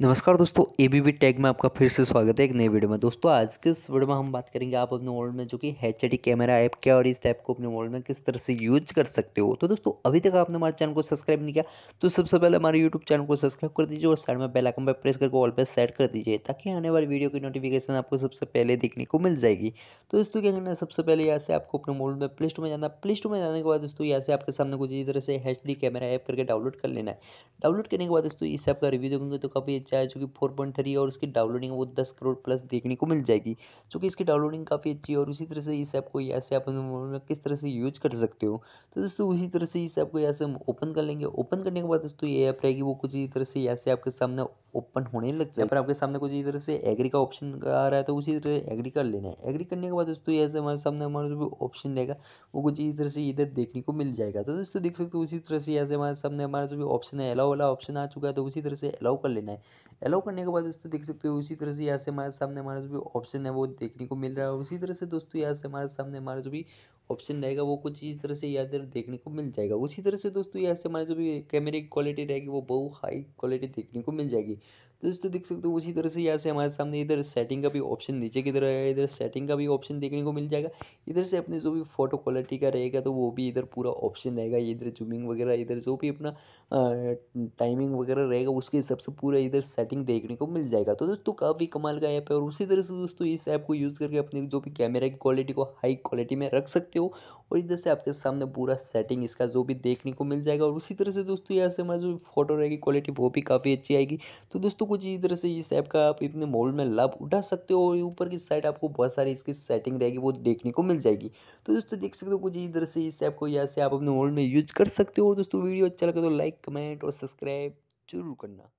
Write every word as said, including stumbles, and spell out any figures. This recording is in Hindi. नमस्कार दोस्तों, एबीबी टेक में आपका फिर से स्वागत है एक नई वीडियो में। दोस्तों आज के इस वीडियो में हम बात करेंगे आप अपने मोबाइल में जो कि एचडी कैमरा ऐप क्या और इस ऐप को अपने मोबाइल में किस तरह से यूज कर सकते हो। तो दोस्तों अभी तक आपने हमारे चैनल को सब्सक्राइब नहीं किया तो सबसे पहले हमारे यूट्यूब चैनल को सब्सक्राइब कर दीजिए और साइड में बेल आइकन पर प्रेस करके ऑल पर सेट कर दीजिए ताकि आने वाली वीडियो की नोटिफिकेशन आपको सबसे पहले देखने को मिल जाएगी। तो दोस्तों क्या करना है, सबसे पहले यहाँ से आपको अपने मोबाइल में प्ले स्टोर में जाना। प्ले स्टोर में जाने के बाद दोस्तों यहाँ से आपके सामने कुछ इस तरह से एचडी कैमरा ऐप करके डाउनलोड कर लेना है। डाउनलोड करने के बाद दोस्तों इस ऐप का रिव्यू देखूंगे तो काफी अच्छा है, जो कि फोर पॉइंट थ्री और उसकी डाउनलोडिंग वो दस करोड़ प्लस देखने को मिल जाएगी, जो कि इसकी डाउनलोडिंग काफ़ी अच्छी है। और उसी तरह से इस ऐप को यहाँ से आप अपने मोबाइल में किस तरह से यूज कर सकते हो। तो दोस्तों उसी तरह से इस ऐप को यहाँ से हम ओपन कर लेंगे। ओपन करने के बाद दोस्तों ये ऐप रहेगी वो कुछ इस तरह से यहाँ से आपके सामने ओपन होने लग जाए। पर आपके सामने कुछ इस तरह से एग्री का ऑप्शन आ रहा है तो उसी तरह एग्री कर लेना है। एग्री करने के बाद दोस्तों यहाँ से हमारे सामने हमारा जो ऑप्शन रहेगा वो कुछ इस तरह से इधर देखने को मिल जाएगा। तो दोस्तों देख सकते हो उसी तरह से यहाँ से हमारे सामने हमारा जो भी ऑप्शन है अलाउ वाला ऑप्शन आ चुका है, तो उसी तरह से अलाउ कर लेना है। अलाउ करने के बाद दोस्तों देख सकते हो उसी तरह से यहाँ से हमारे सामने हमारा जो भी ऑप्शन है वो देखने को मिल रहा है। उसी तरह से दोस्तों यहाँ से हमारे सामने हमारा जो भी ऑप्शन रहेगा वो कुछ इस तरह से यहाँ देखने को मिल जाएगा। उसी तरह से दोस्तों यहाँ से हमारे जो भी कैमरे की क्वालिटी रहेगी वो बहुत हाई क्वालिटी देखने को मिल जाएगी। तो दोस्तों देख सकते हो उसी तरह से यहाँ से हमारे सामने इधर सेटिंग का भी ऑप्शन नीचे की तरह है, इधर सेटिंग का भी ऑप्शन देखने को मिल जाएगा। इधर से अपने जो भी फोटो क्वालिटी का रहेगा तो वो भी इधर पूरा ऑप्शन रहेगा। इधर जूमिंग वगैरह, इधर जो भी अपना टाइमिंग वगैरह रहेगा उसके हिसाब से पूरा इधर सेटिंग देखने को मिल जाएगा। तो दोस्तों काफ़ी कमाल का ऐप है। और उसी तरह से दोस्तों इस ऐप को यूज़ करके अपने जो भी कैमरा की क्वालिटी को हाई क्वालिटी में रख सकते हो और इधर से आपके सामने पूरा सेटिंग इसका जो भी देखने को मिल जाएगा। और उसी तरह से दोस्तों यहाँ से हमारी जो फोटो रहेगी क्वालिटी वो भी काफ़ी अच्छी आएगी। तो दोस्तों कुछ इस तरह से इस ऐप का आप अपने मोबाइल में लाभ उठा सकते हो और ऊपर की साइड आपको बहुत सारी इसकी सेटिंग रहेगी वो देखने को मिल जाएगी। तो दोस्तों देख सकते हो कुछ इस तरह से इस ऐप को यहाँ से आप अपने मोबाइल में यूज कर सकते हो। और दोस्तों वीडियो अच्छा लगे तो लाइक कमेंट और सब्सक्राइब जरूर करना।